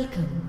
Welcome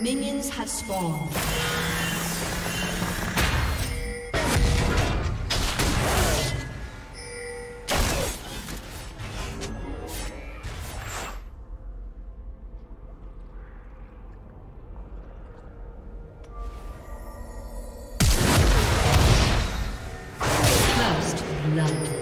Minions have spawned. First blood.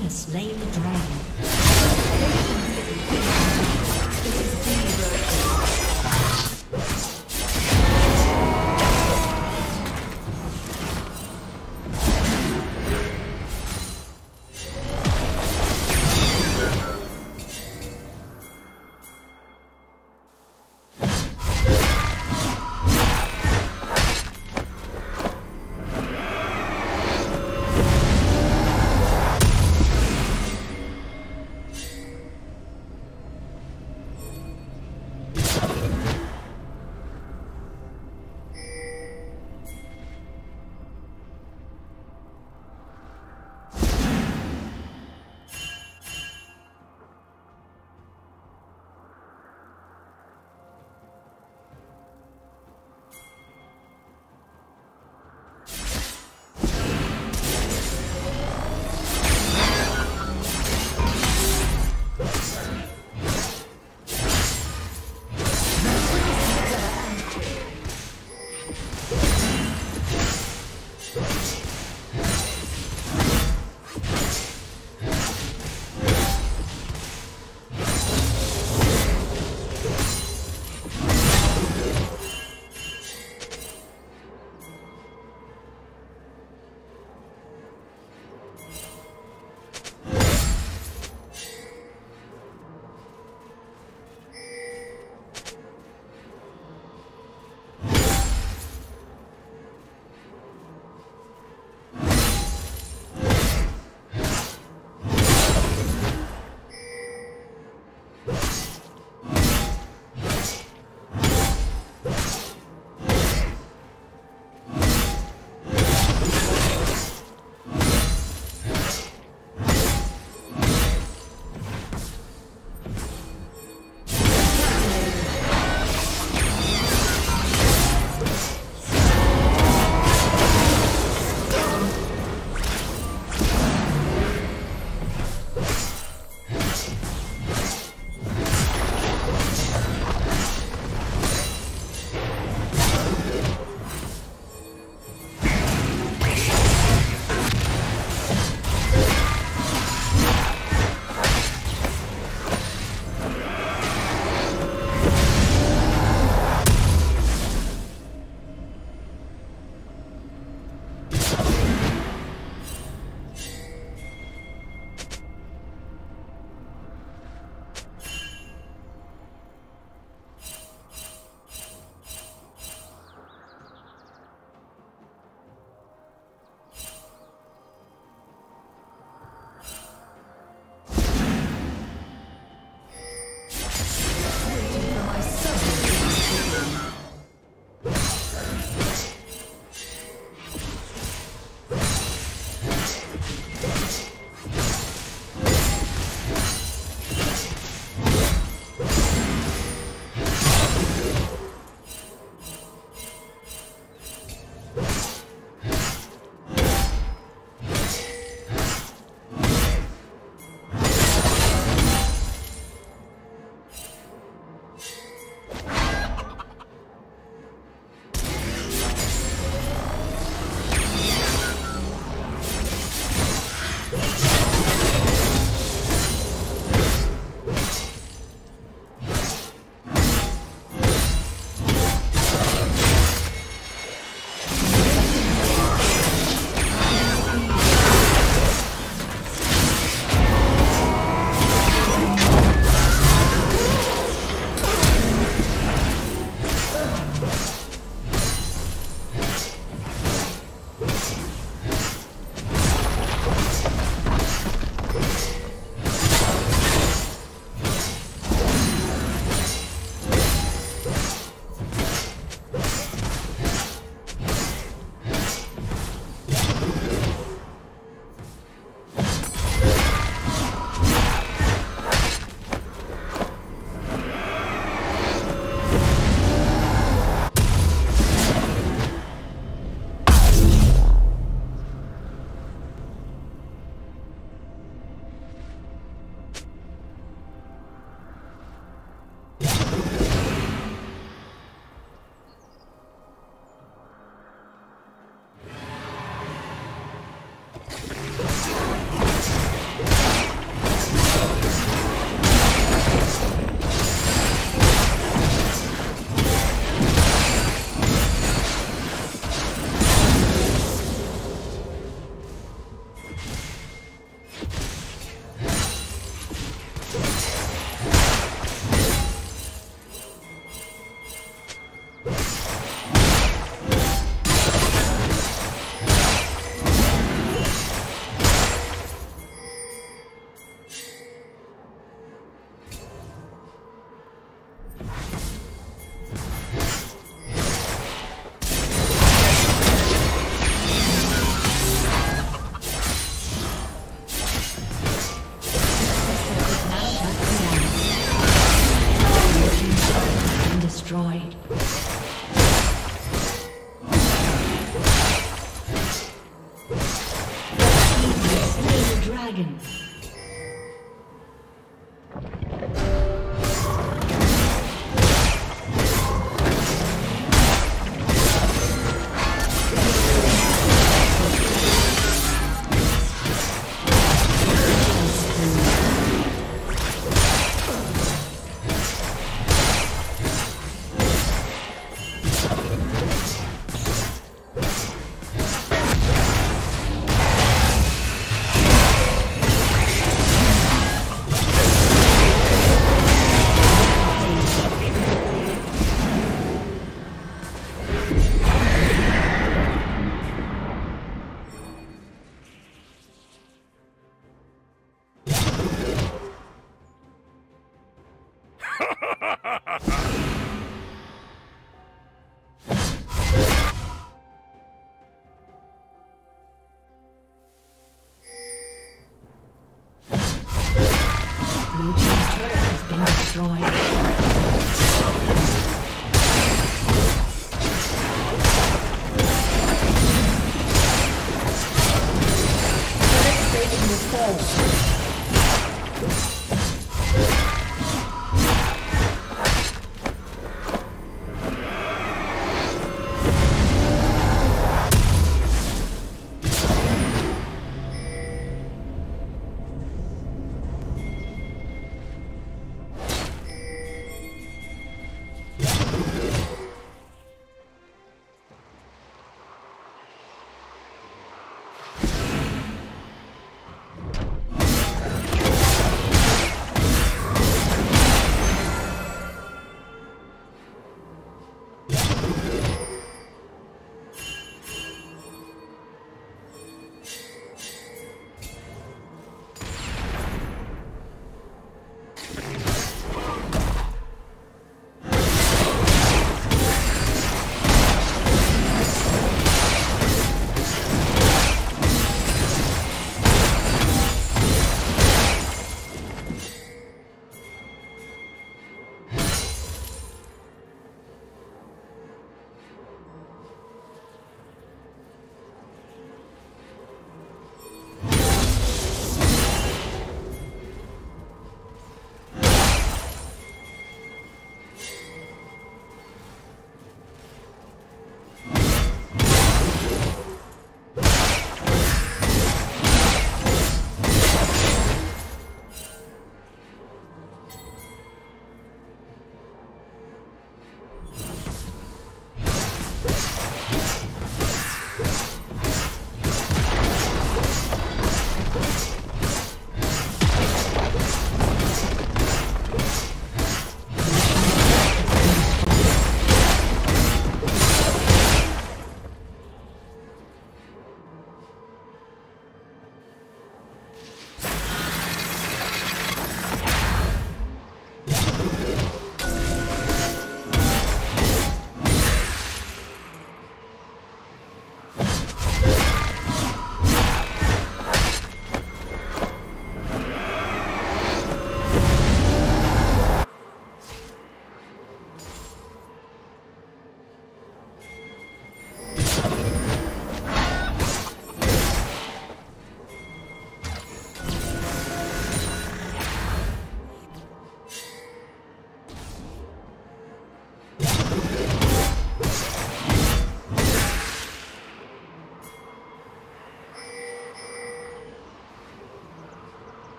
team has slain the dragon.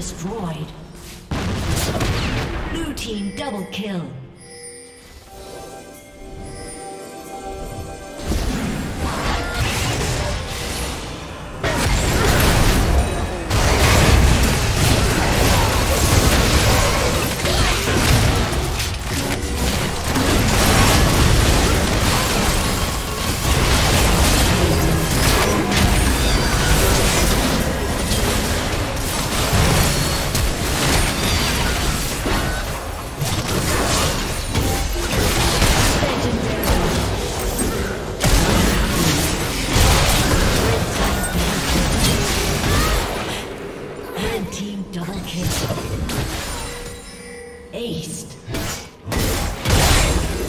destroyed. Blue team double kill.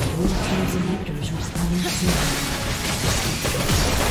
Blue team's inhibitors responding soon.